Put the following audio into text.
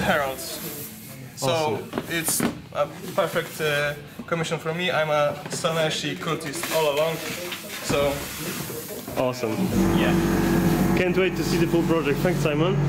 heralds. So awesome. It's a perfect commission for me. I'm a Sanashi cultist all along, so... Awesome. Yeah. Can't wait to see the full project. Thanks, Simon.